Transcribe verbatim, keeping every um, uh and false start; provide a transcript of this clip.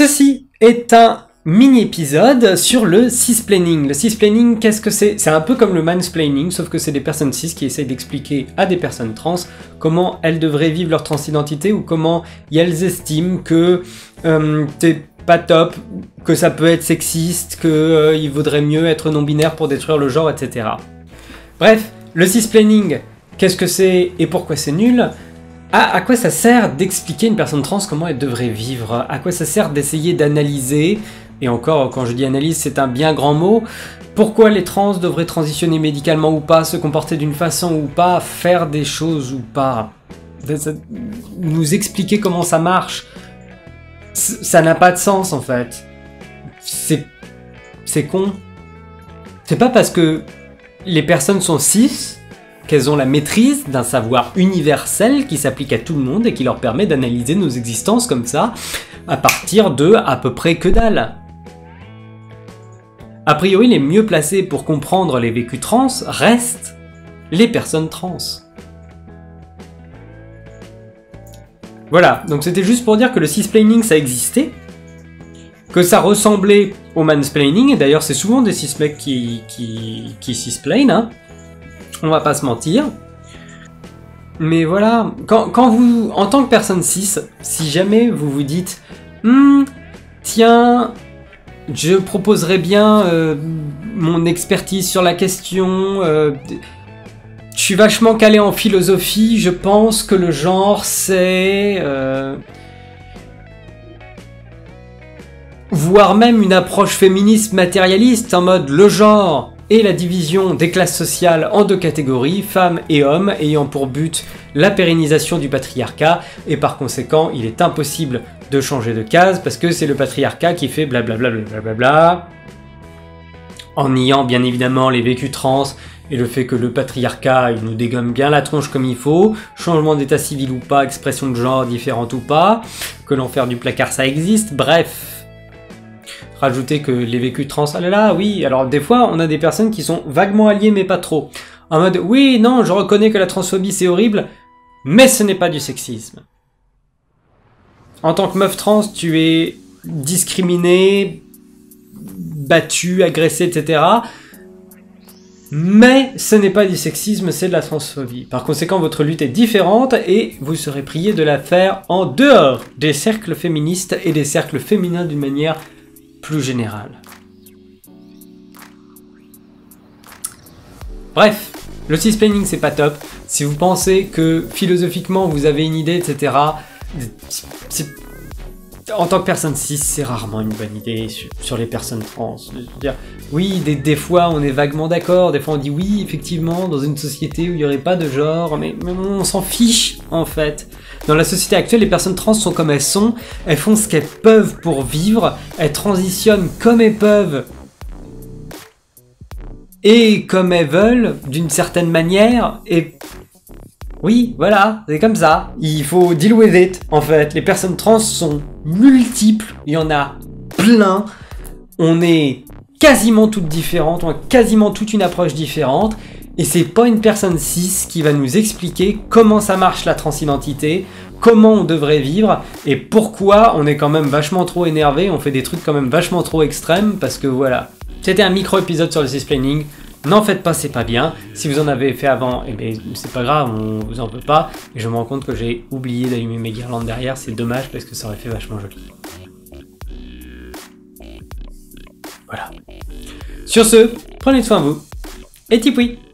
Ceci est un mini-épisode sur le cisplanning. Le cisplanning, qu'est-ce que c'est? C'est un peu comme le mansplaining, sauf que c'est des personnes cis qui essayent d'expliquer à des personnes trans comment elles devraient vivre leur transidentité ou comment elles estiment que euh, t'es pas top, que ça peut être sexiste, qu'il euh, vaudrait mieux être non-binaire pour détruire le genre, et cetera. Bref, le cisplanning, qu'est-ce que c'est et pourquoi c'est nul? Ah, à quoi ça sert d'expliquer une personne trans comment elle devrait vivre? À quoi ça sert d'essayer d'analyser? Et encore, quand je dis analyse, c'est un bien grand mot. Pourquoi les trans devraient transitionner médicalement ou pas, se comporter d'une façon ou pas, faire des choses ou pas? Nous expliquer comment ça marche, ça n'a pas de sens en fait. C'est... c'est con. C'est pas parce que les personnes sont cis qu'elles ont la maîtrise d'un savoir universel qui s'applique à tout le monde et qui leur permet d'analyser nos existences comme ça, à partir de à peu près que dalle. A priori, les mieux placés pour comprendre les vécus trans restent les personnes trans. Voilà, donc c'était juste pour dire que le cisplaining ça existait, que ça ressemblait au mansplaining, et d'ailleurs c'est souvent des cismecs qui, qui, qui cisplainent, hein. On va pas se mentir, mais voilà, quand, quand vous, en tant que personne cis, si jamais vous vous dites hm, « Tiens, je proposerais bien euh, mon expertise sur la question, euh, je suis vachement calé en philosophie, je pense que le genre c'est... Euh, voire même une approche féministe matérialiste en mode « le genre ». Et la division des classes sociales en deux catégories, femmes et hommes, ayant pour but la pérennisation du patriarcat, et par conséquent, il est impossible de changer de case, parce que c'est le patriarcat qui fait blablabla, blablabla, en niant bien évidemment les vécus trans, et le fait que le patriarcat, il nous dégomme bien la tronche comme il faut, changement d'état civil ou pas, expression de genre différente ou pas, que l'enfer du placard ça existe, bref... Rajouter que les vécus trans, ah là là, oui, alors des fois on a des personnes qui sont vaguement alliées mais pas trop. En mode, oui, non, je reconnais que la transphobie c'est horrible, mais ce n'est pas du sexisme. En tant que meuf trans, tu es discriminée, battue, agressée, et cetera. Mais ce n'est pas du sexisme, c'est de la transphobie. Par conséquent, votre lutte est différente et vous serez prié de la faire en dehors des cercles féministes et des cercles féminins d'une manière plus général. Bref, le cisplaining c'est pas top. Si vous pensez que philosophiquement vous avez une idée, et cetera, en tant que personne cis, c'est rarement une bonne idée sur, sur les personnes trans. Je veux dire, oui, des, des fois on est vaguement d'accord, des fois on dit oui, effectivement, dans une société où il n'y aurait pas de genre, mais, mais on s'en fiche en fait. Dans la société actuelle, les personnes trans sont comme elles sont, elles font ce qu'elles peuvent pour vivre, elles transitionnent comme elles peuvent et comme elles veulent, d'une certaine manière, et oui, voilà, c'est comme ça. Il faut deal with it, en fait. Les personnes trans sont multiples, il y en a plein, on est quasiment toutes différentes, on a quasiment toute une approche différente, et c'est pas une personne cis qui va nous expliquer comment ça marche la transidentité, comment on devrait vivre, et pourquoi on est quand même vachement trop énervé, on fait des trucs quand même vachement trop extrêmes, parce que voilà. C'était un micro-épisode sur le cisplanning, n'en faites pas, c'est pas bien. Si vous en avez fait avant, eh bien c'est pas grave, on vous en veut pas, et je me rends compte que j'ai oublié d'allumer mes guirlandes derrière, c'est dommage parce que ça aurait fait vachement joli. Voilà. Sur ce, prenez soin de vous, et tipoui!